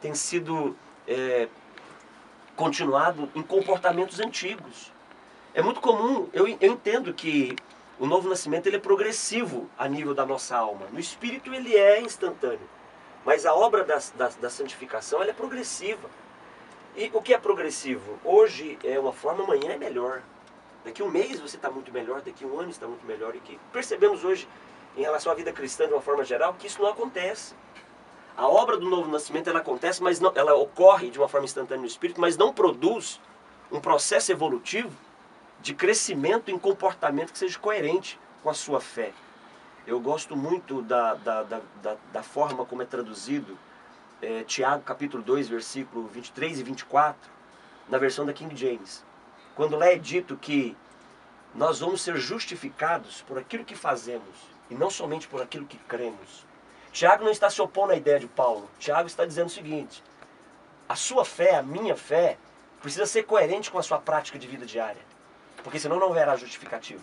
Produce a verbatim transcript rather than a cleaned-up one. tem sido é, continuado em comportamentos antigos. É muito comum, eu, eu entendo que o novo nascimento ele é progressivo a nível da nossa alma. No espírito ele é instantâneo, mas a obra da, da, da santificação ela é progressiva. E o que é progressivo? Hoje é uma forma, amanhã é melhor. Daqui um mês você está muito melhor, daqui um ano está muito melhor. E que percebemos hoje, em relação à vida cristã de uma forma geral, que isso não acontece. A obra do novo nascimento ela acontece, mas não, ela ocorre de uma forma instantânea no espírito, mas não produz um processo evolutivo de crescimento em comportamento que seja coerente com a sua fé. Eu gosto muito da, da, da, da, da forma como é traduzido é, Tiago capítulo dois, versículo vinte e três e vinte e quatro, na versão da King James. Quando lá é dito que nós vamos ser justificados por aquilo que fazemos e não somente por aquilo que cremos. Tiago não está se opondo à ideia de Paulo. Tiago está dizendo o seguinte: a sua fé, a minha fé, precisa ser coerente com a sua prática de vida diária, porque senão não haverá justificativa.